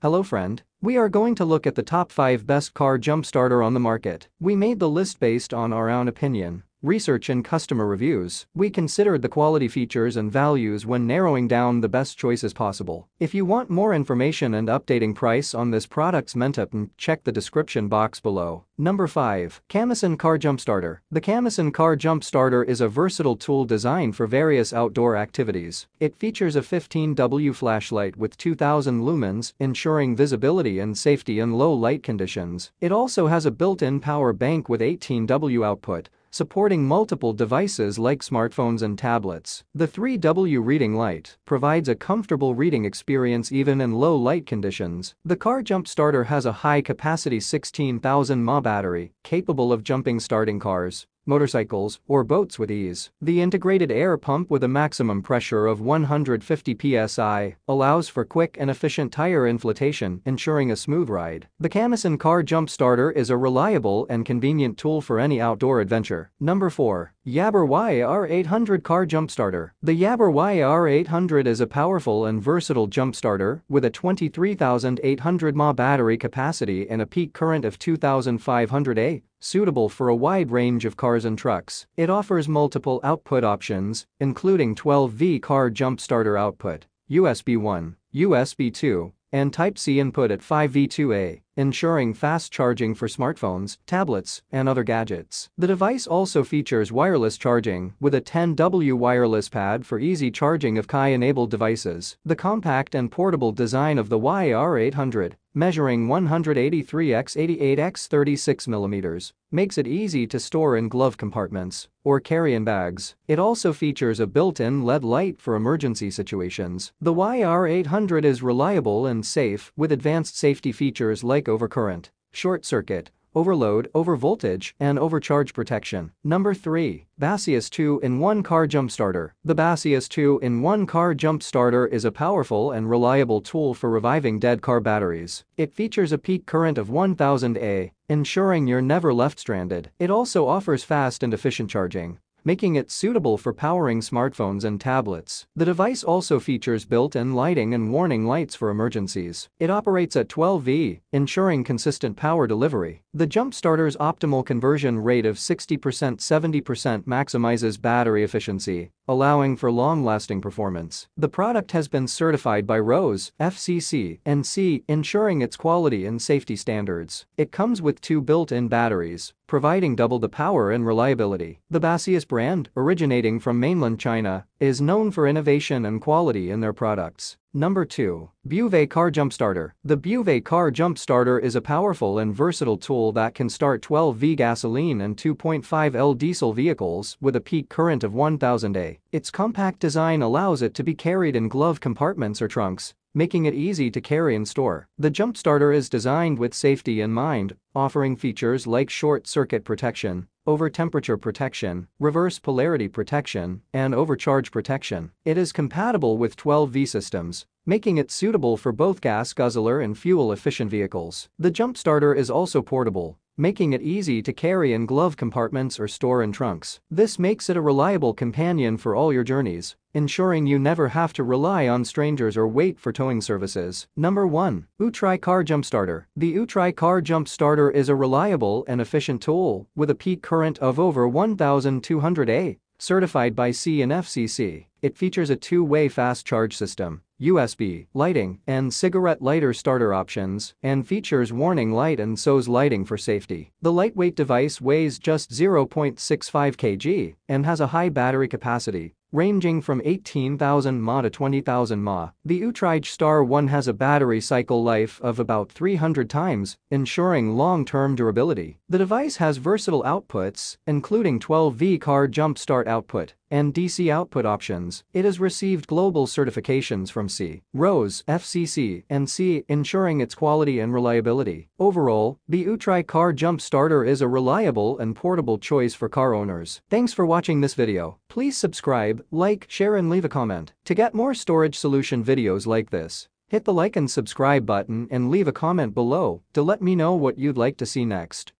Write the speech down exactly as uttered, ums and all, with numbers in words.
Hello friend, we are going to look at the top five best car jump starter on the market. We made the list based on our own opinion, research and customer reviews. We considered the quality, features and values when narrowing down the best choices possible. If you want more information and updating price on this product's mentup, check the description box below. Number five. Camison Car Jump Starter. The Camison Car Jump Starter is a versatile tool designed for various outdoor activities. It features a fifteen watt flashlight with two thousand lumens, ensuring visibility and safety in low light conditions. It also has a built-in power bank with eighteen watt output, supporting multiple devices like smartphones and tablets. The three watt reading light provides a comfortable reading experience even in low light conditions. The Car Jump Starter has a high-capacity sixteen thousand milliamp hour battery, capable of jumping starting cars, motorcycles, or boats with ease. The integrated air pump with a maximum pressure of one hundred fifty P S I allows for quick and efficient tire inflation, ensuring a smooth ride. The Camison Car Jump Starter is a reliable and convenient tool for any outdoor adventure. Number four. YABER Y R eight hundred Car Jump Starter. The YABER Y R eight hundred is a powerful and versatile jump starter with a twenty-three thousand eight hundred milliamp hour battery capacity and a peak current of two thousand five hundred amps, suitable for a wide range of cars and trucks. It offers multiple output options, including twelve volt car jump starter output, U S B one, U S B two, and Type C input at five volts two amps, ensuring fast charging for smartphones, tablets, and other gadgets. The device also features wireless charging with a ten watt wireless pad for easy charging of Qi-enabled devices. The compact and portable design of the Y R eight hundred, measuring one hundred eighty-three by eighty-eight by thirty-six millimeters, makes it easy to store in glove compartments or carry in bags. It also features a built-in L E D light for emergency situations. The Y R eight hundred is reliable and safe with advanced safety features like overcurrent, short circuit, overload, overvoltage, and overcharge protection. Number three. Baseus two in one Car Jump Starter. The Baseus two in one Car Jump Starter is a powerful and reliable tool for reviving dead car batteries. It features a peak current of one thousand amps, ensuring you're never left stranded. It also offers fast and efficient charging, making it suitable for powering smartphones and tablets. The device also features built-in lighting and warning lights for emergencies. It operates at twelve volts, ensuring consistent power delivery. The jump starter's optimal conversion rate of sixty to seventy percent maximizes battery efficiency, allowing for long-lasting performance. The product has been certified by RoHS, F C C, and C, ensuring its quality and safety standards. It comes with two built-in batteries, providing double the power and reliability. The Baseus brand, originating from mainland China, is known for innovation and quality in their products. Number two. BUVAYE Car Jump Starter. The BUVAYE Car Jump Starter is a powerful and versatile tool that can start twelve volt gasoline and two point five L diesel vehicles with a peak current of one thousand amps. Its compact design allows it to be carried in glove compartments or trunks, making it easy to carry and store. The jump starter is designed with safety in mind, offering features like short circuit protection, over-temperature protection, reverse polarity protection, and overcharge protection. It is compatible with twelve volt systems, making it suitable for both gas guzzler and fuel-efficient vehicles. The jump starter is also portable, making it easy to carry in glove compartments or store in trunks. This makes it a reliable companion for all your journeys, ensuring you never have to rely on strangers or wait for towing services. Number one. UTRAI Car Jump Starter. The UTRAI Car Jump Starter is a reliable and efficient tool with a peak current of over one thousand two hundred amps, certified by C and F C C. It features a two-way fast charge system, U S B, lighting, and cigarette lighter starter options, and features warning light and S O S lighting for safety. The lightweight device weighs just zero point six five kilograms and has a high battery capacity, ranging from eighteen thousand milliamp hours to twenty thousand milliamp hours. The UTRAI Star one has a battery cycle life of about three hundred times, ensuring long-term durability. The device has versatile outputs, including twelve volt car jump start output and D C output options. It has received global certifications from C, RoHS, F C C, and C, ensuring its quality and reliability. Overall, the UTRAI Car Jump Starter is a reliable and portable choice for car owners. Thanks for watching this video. Please subscribe, like, share, and leave a comment. To get more storage solution videos like this, hit the like and subscribe button and leave a comment below to let me know what you'd like to see next.